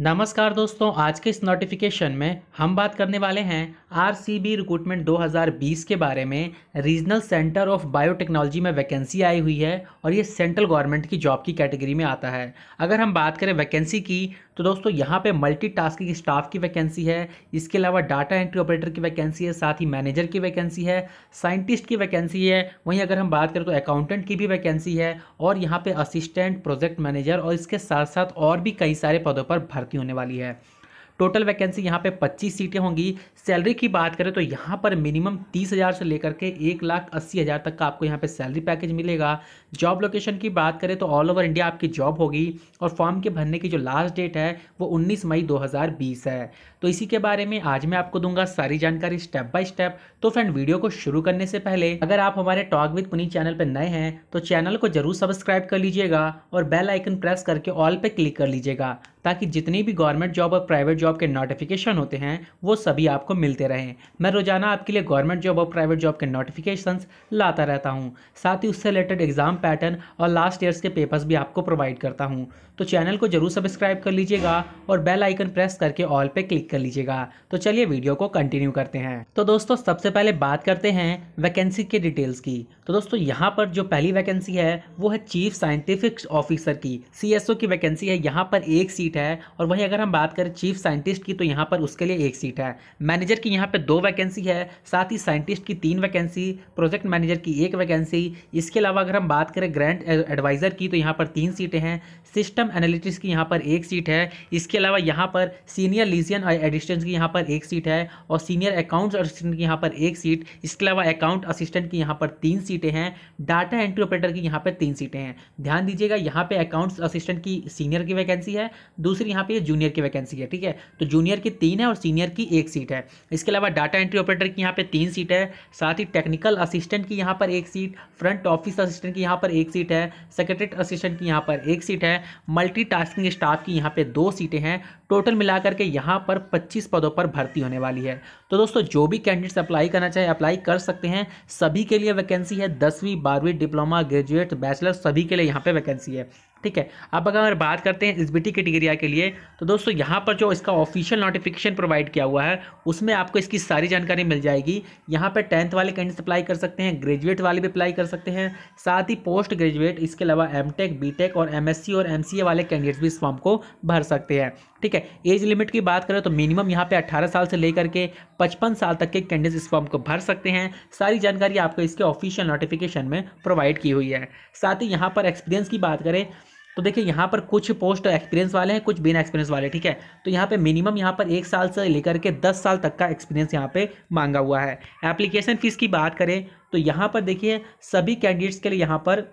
नमस्कार दोस्तों, आज के इस नोटिफिकेशन में हम बात करने वाले हैं आरसीबी रिक्रूटमेंट 2020 के बारे में। रीजनल सेंटर ऑफ बायोटेक्नोलॉजी में वैकेंसी आई हुई है और ये सेंट्रल गवर्नमेंट की जॉब की कैटेगरी में आता है। अगर हम बात करें वैकेंसी की तो दोस्तों यहाँ पे मल्टीटास्किंग स्टाफ की वैकेंसी है, इसके अलावा डाटा एंट्री ऑपरेटर की वैकेंसी है, साथ ही मैनेजर की वैकेंसी है, साइंटिस्ट की वैकेंसी है। वहीं अगर हम बात करें तो अकाउंटेंट की भी वैकेंसी है और यहाँ पे असिस्टेंट प्रोजेक्ट मैनेजर और इसके साथ साथ और भी कई सारे पदों पर भर्ती होने वाली है। टोटल वैकेंसी यहाँ पे 25 सीटें होंगी। सैलरी की बात करें तो यहाँ पर मिनिमम 30,000 से लेकर के 1,80,000 तक का आपको यहाँ पे सैलरी पैकेज मिलेगा। जॉब लोकेशन की बात करें तो ऑल ओवर इंडिया आपकी जॉब होगी और फॉर्म के भरने की जो लास्ट डेट है वो 19 मई 2020 है। तो इसी के बारे में आज मैं आपको दूंगा सारी जानकारी स्टेप बाय स्टेप। तो फ्रेंड, वीडियो को शुरू करने से पहले अगर आप हमारे टॉक विद पुनीत चैनल पर नए हैं तो चैनल को जरूर सब्सक्राइब कर लीजिएगा और बेल आइकन प्रेस करके ऑल पर क्लिक कर लीजिएगा, ताकि जितनी भी गवर्नमेंट जॉब और प्राइवेट जॉब के नोटिफिकेशन होते हैं वो सभी आपको मिलते रहें। मैं रोजाना आपके लिए गवर्नमेंट जॉब और प्राइवेट जॉब के नोटिफिकेशंस लाता रहता हूं, साथ ही उससे रिलेटेड एग्जाम पैटर्न और लास्ट ईयर्स के पेपर्स भी आपको प्रोवाइड करता हूं। तो चैनल को जरूर सब्सक्राइब कर लीजिएगा और बेल आइकन प्रेस करके ऑल पे क्लिक कर लीजिएगा। तो चलिए वीडियो को कंटिन्यू करते हैं। तो दोस्तों सबसे पहले बात करते हैं वैकेंसी के डिटेल्स की। तो दोस्तों यहाँ पर जो पहली वैकेंसी है वो है चीफ साइंटिफिक ऑफिसर की, CSO की वैकेंसी है। यहाँ पर एक सीट है और वहीं अगर हम बात करें चीफ साइंटिस्ट की तो यहाँ पर उसके लिए एक सीट है, मैनेजर की यहाँ पे 2 वैकेंसी है, साथ ही साइंटिस्ट की 3 वैकेंसी, प्रोजेक्ट मैनेजर की 1 वैकेंसी। इसके अलावा अगर हम बात करें ग्रांट एडवाइजर की तो यहाँ पर 3 सीटें हैं, सिस्टम एनालिटिक्स की यहाँ पर 1 सीट है, इसके अलावा यहाँ पर सीनियर लीजियन एडिस्टेंट की यहाँ पर 1 सीट है और सीनियर अकाउंट्स असिस्टेंट की यहाँ पर 1 सीट, इसके अलावा अकाउंट असिस्टेंट की यहाँ पर 3 सीटें हैं, डाटा एंट्री ऑपरेटर की यहाँ पर 3 सीटें हैं। ध्यान दीजिएगा यहाँ पे अकाउंट्स असिस्टेंट की सीनियर की वैकेंसी है, दूसरी यहाँ पे जूनियर की वैकेंसी है, ठीक है। तो जूनियर की 3 है और सीनियर की 1 सीट है। इसके अलावा डाटा एंट्री ऑपरेटर की यहाँ पे 3 सीट है, साथ ही टेक्निकल असिस्टेंट की यहाँ पर 1 सीट, फ्रंट ऑफिस असिस्टेंट की यहाँ पर 1 सीट है, सेक्रेटरी असिस्टेंट की यहाँ पर 1 सीट है, मल्टीटास्किंग स्टाफ की यहाँ पे 2 सीटें हैं। टोटल मिलाकर के यहाँ पर 25 पदों पर भर्ती होने वाली है। तो दोस्तों जो भी कैंडिडेट्स अप्लाई करना चाहे अप्लाई कर सकते हैं, सभी के लिए वैकेंसी है। 10वीं 12वीं डिप्लोमा ग्रेजुएट बैचलर सभी के लिए यहाँ पे वैकेंसी है, ठीक है। अब अगर बात करते हैं SBT कैटेगरी के लिए तो दोस्तों यहाँ पर जो इसका ऑफिशियल नोटिफिकेशन प्रोवाइड किया हुआ है उसमें आपको इसकी सारी जानकारी मिल जाएगी। यहाँ पे 10th वाले कैंडिडेट्स अप्लाई कर सकते हैं, ग्रेजुएट वाले भी अप्लाई कर सकते हैं, साथ ही पोस्ट ग्रेजुएट, इसके अलावा M.Tech, B.Tech और M.Sc और MCA वाले कैंडिडेट्स भी इस फॉर्म को भर सकते हैं, ठीक है। एज लिमिट की बात करें तो मिनिमम यहाँ पे 18 साल से लेकर के 55 साल तक के कैंडिडेट्स इस फॉर्म को भर सकते हैं। सारी जानकारी आपको इसके ऑफिशियल नोटिफिकेशन में प्रोवाइड की हुई है। साथ ही यहाँ पर एक्सपीरियंस की बात करें तो देखिए यहाँ पर कुछ पोस्ट एक्सपीरियंस वाले हैं, कुछ बिना एक्सपीरियंस वाले, ठीक है। तो यहाँ पे मिनिमम यहाँ पर 1 साल से लेकर के 10 साल तक का एक्सपीरियंस यहाँ पे मांगा हुआ है। एप्लीकेशन फ़ीस की बात करें तो यहाँ पर देखिए सभी कैंडिडेट्स के लिए यहाँ पर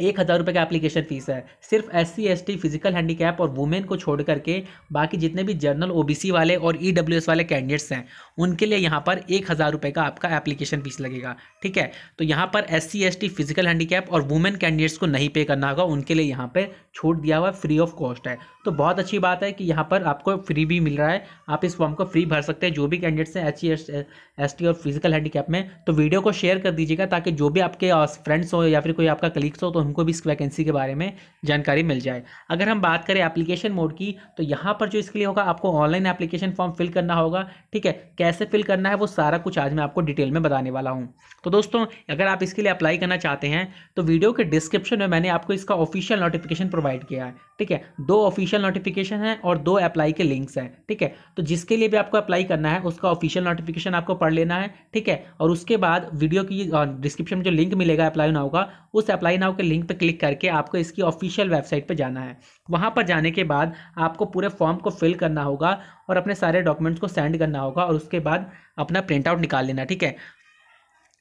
1,000 रुपये का एप्लीकेशन फ़ीस है। सिर्फ SC ST फिजिकल हैंडीकैप और वुमेन को छोड़ करके बाकी जितने भी जनरल OBC वाले और EWS वाले कैंडिडेट्स हैं उनके लिए यहाँ पर 1,000 रुपये का आपका एप्लीकेशन फ़ीस लगेगा, ठीक है। तो यहाँ पर SC ST फिजिकल हैंडीकैप और वुमेन कैंडिडेट्स को नहीं पे करना होगा, उनके लिए यहाँ पर छूट दिया हुआ, फ्री ऑफ कॉस्ट है। तो बहुत अच्छी बात है कि यहाँ पर आपको फ्री भी मिल रहा है, आप इस फॉर्म को फ्री भर सकते हैं जो भी कैंडिडेट्स हैं SC ST और फिजिकल हैंडीकैप में। तो वीडियो को शेयर कर दीजिएगा ताकि जो भी आपके फ्रेंड्स हो या फिर कोई आपका कलीग्स हो तो उनको भी इस वैकेंसी के बारे में जानकारी मिल जाए। अगर हम बात करें एप्लीकेशन मोड की तो यहाँ पर जो इसके लिए होगा आपको ऑनलाइन एप्लीकेशन फॉर्म फिल करना होगा, ठीक है। कैसे फिल करना है वो सारा कुछ आज मैं आपको डिटेल में बताने वाला हूँ। तो दोस्तों अगर आप इसके लिए अप्लाई करना चाहते हैं तो वीडियो के डिस्क्रिप्शन में मैंने आपको इसका ऑफिशियल नोटिफिकेशन प्रोवाइड किया है, ठीक है। 2 ऑफिशियल नोटिफिकेशन है और 2 अप्लाई के लिंक्स हैं, ठीक है। तो जिसके लिए भी आपको अप्लाई करना है उसका ऑफिशियल नोटिफिकेशन आपको पढ़ लेना है, ठीक है। और उसके बाद वीडियो की डिस्क्रिप्शन में जो लिंक मिलेगा अप्लाई नाउ का, उस अप्लाई नाउ के लिंक पर क्लिक करके आपको इसकी ऑफिशियल वेबसाइट पर जाना है। वहाँ पर जाने के बाद आपको पूरे फॉर्म को फिल करना होगा और अपने सारे डॉक्यूमेंट्स को सेंड करना होगा और उसके बाद अपना प्रिंट आउट निकाल लेना, ठीक है।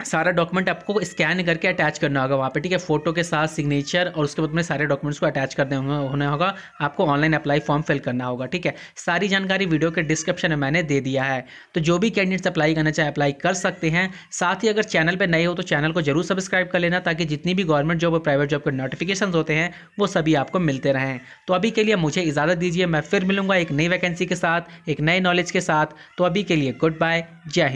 सारा डॉक्यूमेंट आपको स्कैन करके अटैच करना होगा वहाँ पे, ठीक है। फोटो के साथ सिग्नेचर और उसके बाद में सारे डॉक्यूमेंट्स को अटैच करने होने होगा, आपको ऑनलाइन अप्लाई फॉर्म फिल करना होगा, ठीक है। सारी जानकारी वीडियो के डिस्क्रिप्शन में मैंने दे दिया है। तो जो भी कैंडिडेट्स अप्लाई करना चाहे अप्लाई कर सकते हैं। साथ ही अगर चैनल पर नए हो तो चैनल को जरूर सब्सक्राइब कर लेना ताकि जितनी भी गवर्नमेंट जॉब और प्राइवेट जॉब के नोटिफिकेशन होते हैं वो सभी आपको मिलते रहें। तो अभी के लिए मुझे इजाज़त दीजिए, मैं फिर मिलूंगा एक नई वैकेंसी के साथ, एक नए नॉलेज के साथ। तो अभी के लिए गुड बाय, जय हिंद।